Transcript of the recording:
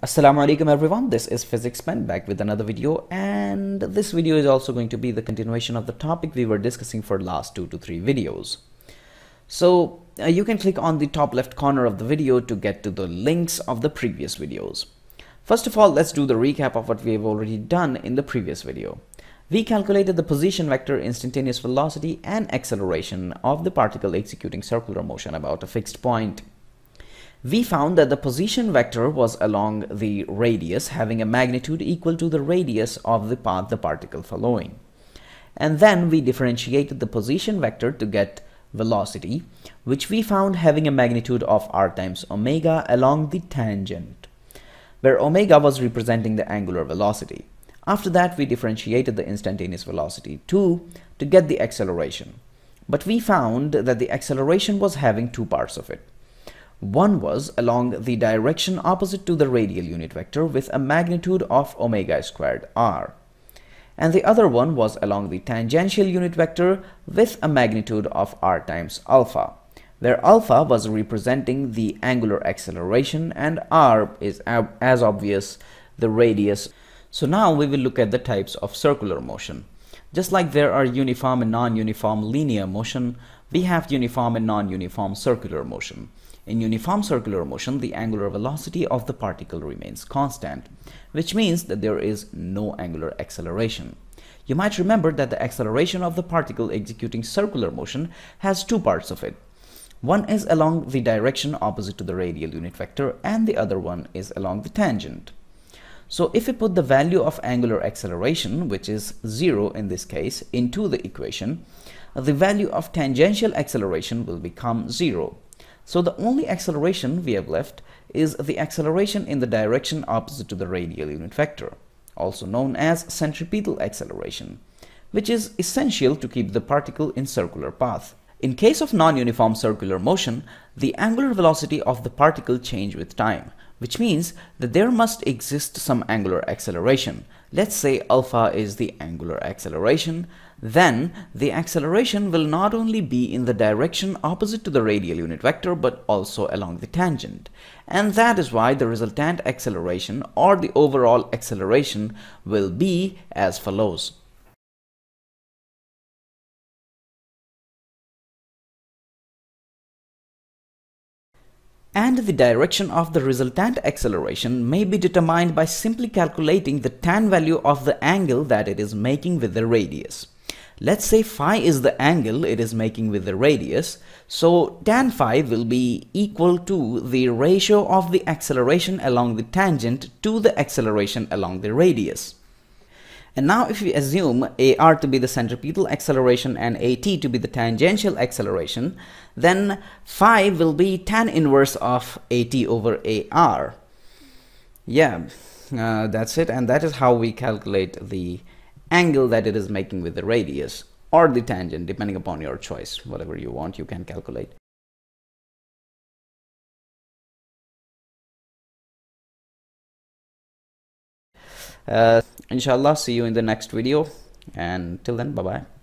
Assalamu alaikum everyone, this is Physics Pen back with another video, and this video is also going to be the continuation of the topic we were discussing for last 2 to 3 videos. So you can click on the top left corner of the video to get to the links of the previous videos. First of all, let's do the recap of what we have already done in the previous video. We calculated the position vector, instantaneous velocity and acceleration of the particle executing circular motion about a fixed point. We found that the position vector was along the radius, having a magnitude equal to the radius of the path the particle following. And then we differentiated the position vector to get velocity, which we found having a magnitude of r times omega along the tangent, where omega was representing the angular velocity. After that, we differentiated the instantaneous velocity too to get the acceleration. But we found that the acceleration was having two parts of it. One was along the direction opposite to the radial unit vector with a magnitude of omega squared r. And the other one was along the tangential unit vector with a magnitude of r times alpha, where alpha was representing the angular acceleration and r is, as obvious, the radius. So now we will look at the types of circular motion. Just like there are uniform and non-uniform linear motion, we have uniform and non-uniform circular motion. In uniform circular motion, the angular velocity of the particle remains constant, which means that there is no angular acceleration. You might remember that the acceleration of the particle executing circular motion has two parts of it. One is along the direction opposite to the radial unit vector, and the other one is along the tangent. So if we put the value of angular acceleration, which is 0 in this case, into the equation, the value of tangential acceleration will become 0. So the only acceleration we have left is the acceleration in the direction opposite to the radial unit vector, also known as centripetal acceleration, which is essential to keep the particle in circular path. In case of non-uniform circular motion, the angular velocity of the particle changes with time, which means that there must exist some angular acceleration. Let's say alpha is the angular acceleration. Then the acceleration will not only be in the direction opposite to the radial unit vector, but also along the tangent. And that is why the resultant acceleration or the overall acceleration will be as follows. And the direction of the resultant acceleration may be determined by simply calculating the tan value of the angle that it is making with the radius. Let's say phi is the angle it is making with the radius, so tan phi will be equal to the ratio of the acceleration along the tangent to the acceleration along the radius. And now if we assume AR to be the centripetal acceleration and AT to be the tangential acceleration, then phi will be tan inverse of AT over AR. Yeah, that's it, and that is how we calculate the angle that it is making with the radius or the tangent, depending upon your choice. Whatever you want, you can calculate. Inshallah, see you in the next video, and till then, bye bye.